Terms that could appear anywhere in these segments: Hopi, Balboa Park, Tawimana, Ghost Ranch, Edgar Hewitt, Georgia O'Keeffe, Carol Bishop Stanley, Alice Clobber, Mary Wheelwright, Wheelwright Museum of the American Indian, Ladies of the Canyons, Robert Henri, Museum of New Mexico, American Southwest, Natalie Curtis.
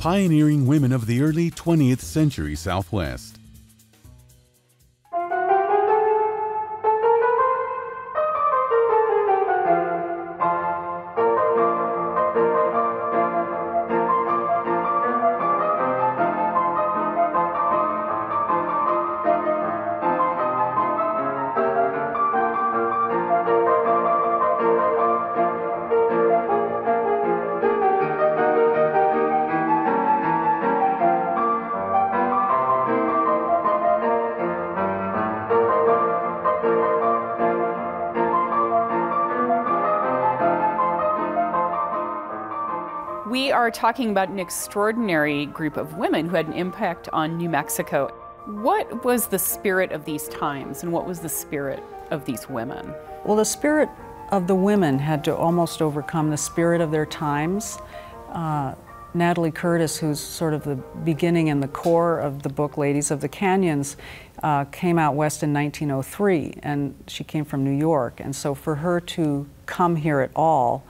pioneering women of the early 20th century Southwest. We are talking about an extraordinary group of women who had an impact on New Mexico. What was the spirit of these times, and what was the spirit of these women? Well, the spirit of the women had to almost overcome the spirit of their times. Natalie Curtis, who's sort of the beginning and the core of the book Ladies of the Canyons, came out west in 1903, and she came from New York. And so for her to come here at all,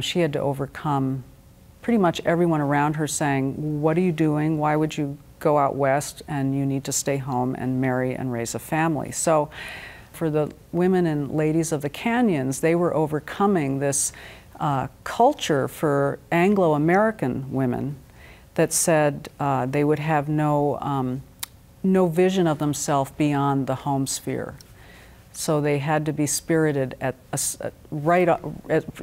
she had to overcome pretty much everyone around her saying, what are you doing? Why would you go out west? And you need to stay home and marry and raise a family. So for the women and ladies of the canyons, they were overcoming this culture for Anglo-American women that said they would have no vision of themselves beyond the home sphere. So they had to be spirited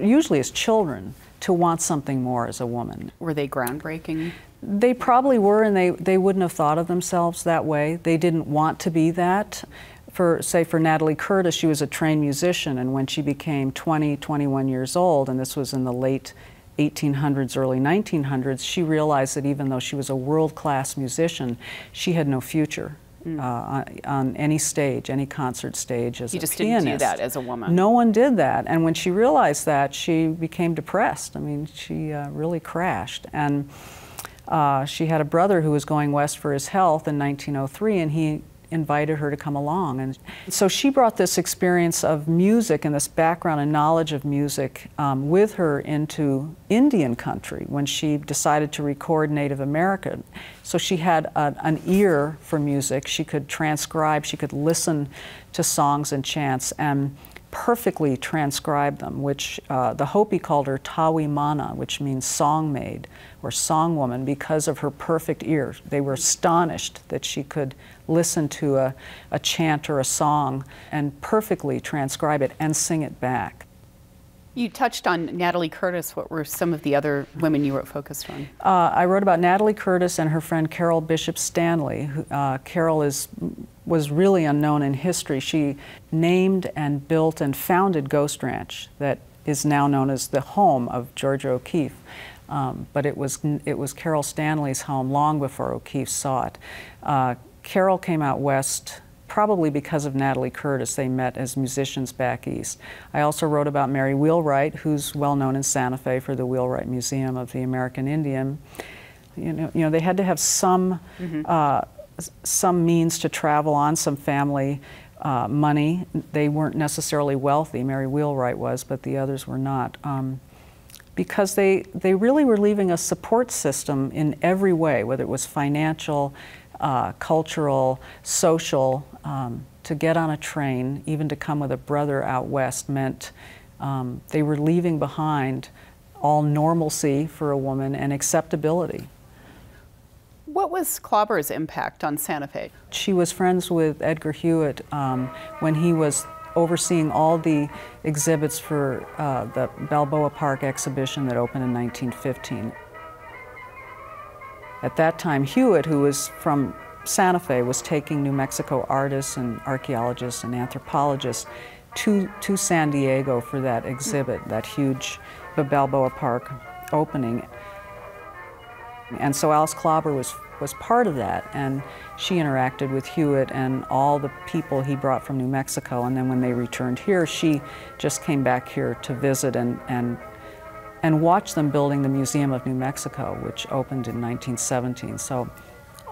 usually as children, to want something more as a woman. Were they groundbreaking? They probably were, and they wouldn't have thought of themselves that way. They didn't want to be that. For Natalie Curtis, she was a trained musician, and when she became 20, 21 years old, and this was in the late 1800s, early 1900s, she realized that even though she was a world-class musician, she had no future. On any stage, any concert stage as a pianist. You just didn't do that as a woman. No one did that. And when she realized that, she became depressed. I mean, she really crashed. And she had a brother who was going west for his health in 1903, and he invited her to come along. And so she brought this experience of music and this background and knowledge of music with her into Indian country when she decided to record Native American. So she had an ear for music. She could transcribe, she could listen to songs and chants and perfectly transcribe them, which the Hopi called her Tawimana, which means song maid or song woman, because of her perfect ear. They were astonished that she could listen to a chant or a song and perfectly transcribe it and sing it back. You touched on Natalie Curtis. What were some of the other women you were focused on? I wrote about Natalie Curtis and her friend Carol Bishop Stanley. Carol was really unknown in history. She named and built and founded Ghost Ranch, that is now known as the home of Georgia O'Keeffe. But it was Carol Stanley's home long before O'Keeffe saw it. Carol came out west probably because of Natalie Curtis. They met as musicians back east. I also wrote about Mary Wheelwright, who's well known in Santa Fe for the Wheelwright Museum of the American Indian. You know they had to have some means to travel on, some family money. They weren't necessarily wealthy. Mary Wheelwright was, but the others were not. Because they really were leaving a support system in every way, whether it was financial, cultural, social. To get on a train, even to come with a brother out west, meant they were leaving behind all normalcy for a woman and acceptability. What was Clobber's impact on Santa Fe? She was friends with Edgar Hewitt when he was overseeing all the exhibits for the Balboa Park exhibition that opened in 1915. At that time, Hewitt, who was from Santa Fe, was taking New Mexico artists and archaeologists and anthropologists to San Diego for that exhibit, that huge Balboa Park opening. And so Alice Clobber was part of that, and she interacted with Hewitt and all the people he brought from New Mexico. And then when they returned here, she just came back here to visit and watch them building the Museum of New Mexico, which opened in 1917. So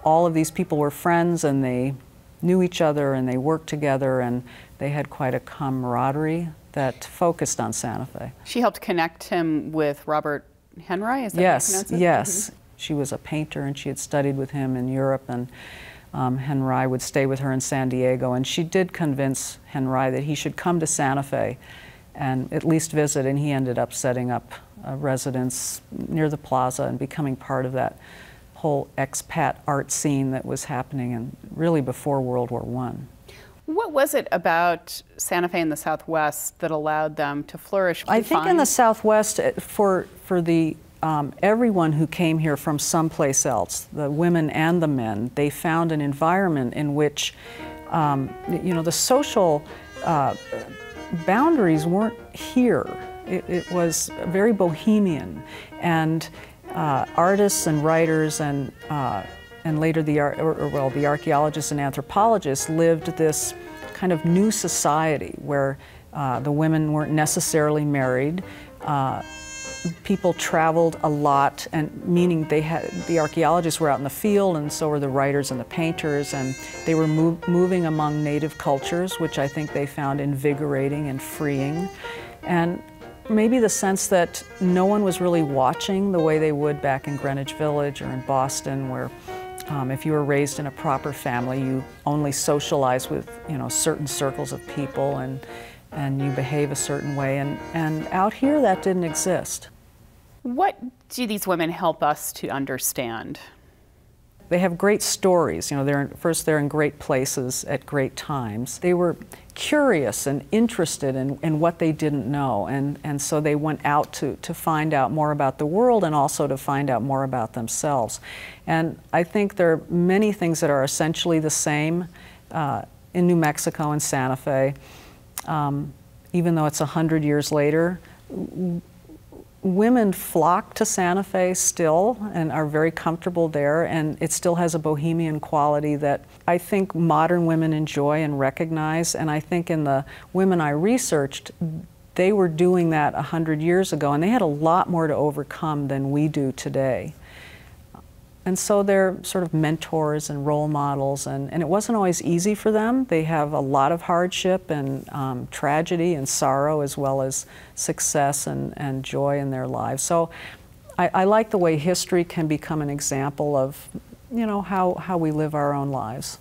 all of these people were friends, and they knew each other, and they worked together, and they had quite a camaraderie that focused on Santa Fe. She helped connect him with Robert Henri, is that how you pronounce it? Yes, yes. She was a painter, and she had studied with him in Europe, and Henri would stay with her in San Diego, and she did convince Henri that he should come to Santa Fe and at least visit, and he ended up setting up a residence near the plaza and becoming part of that whole expat art scene that was happening, and really before World War I. What was it about Santa Fe and the Southwest that allowed them to flourish? I think in the Southwest, for everyone who came here from someplace else, the women and the men, they found an environment in which, you know, the social boundaries weren't here. It was very bohemian, and artists and writers and later the archaeologists and anthropologists lived this kind of new society where the women weren't necessarily married. People traveled a lot, and meaning they had, the archaeologists were out in the field, and so were the writers and the painters, and they were moving among native cultures, which I think they found invigorating and freeing. And maybe the sense that no one was really watching the way they would back in Greenwich Village or in Boston, where if you were raised in a proper family, you only socialize with, you know, certain circles of people, and you behave a certain way, and out here that didn't exist. What do these women help us to understand? They have great stories. You know, they're in great places at great times. They were curious and interested in what they didn't know, and so they went out to find out more about the world, and also to find out more about themselves. And I think there are many things that are essentially the same in New Mexico and Santa Fe. Even though it's 100 years later, women flock to Santa Fe still and are very comfortable there, and it still has a bohemian quality that I think modern women enjoy and recognize. And I think in the women I researched, they were doing that 100 years ago, and they had a lot more to overcome than we do today. And so they're sort of mentors and role models, and it wasn't always easy for them. They have a lot of hardship and tragedy and sorrow, as well as success and joy in their lives. So I like the way history can become an example of, you know, how we live our own lives.